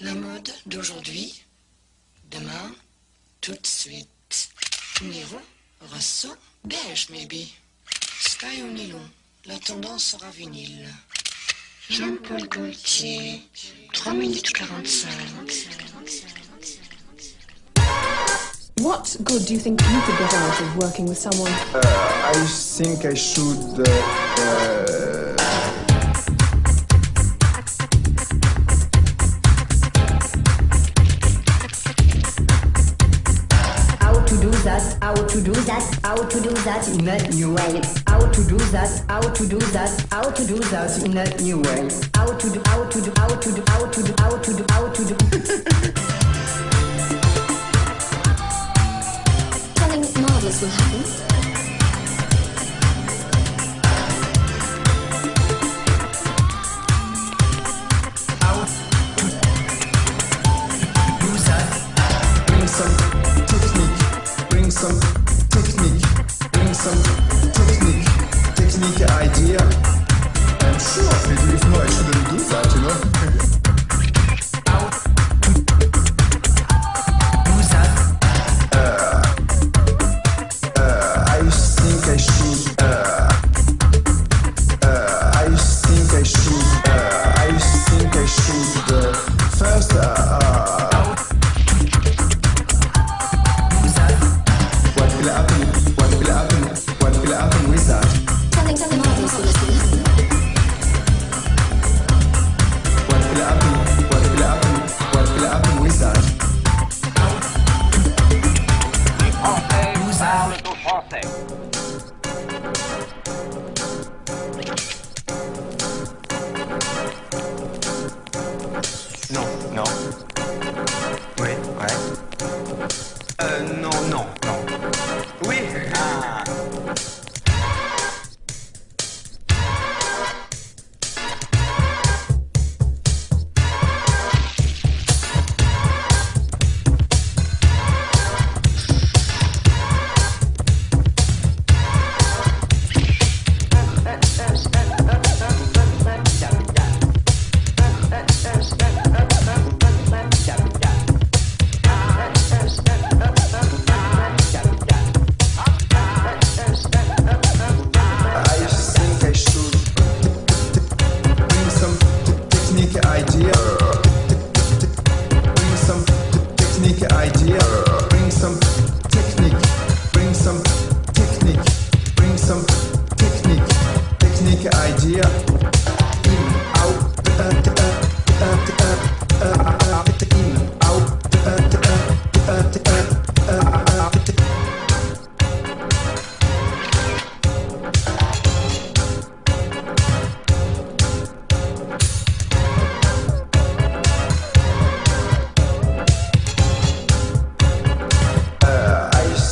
la mode d'aujourd'hui, demain, tout de suite. Niro, Rosso, beige maybe. Sky au nylon, la tendance sera vinyle. Jean-Paul Gaultier, 3 minutes 45. What good do you think you could get out of working with someone? I think I should... How to do that in a new way. How to do that in a new way. How to do. Something marvelous will happen. How to do that. Bring some technique, idea. I'm sure if no, I shouldn't do that, you know. How to do that? I think I should first What will happen with that? Something marvelous will happen. What will happen with that? Non. Oui. Non. Oui. Bring some technique idea. I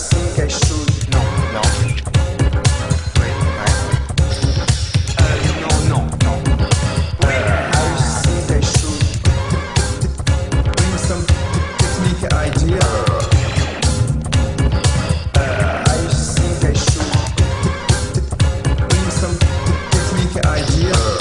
think I should bring some technique idea.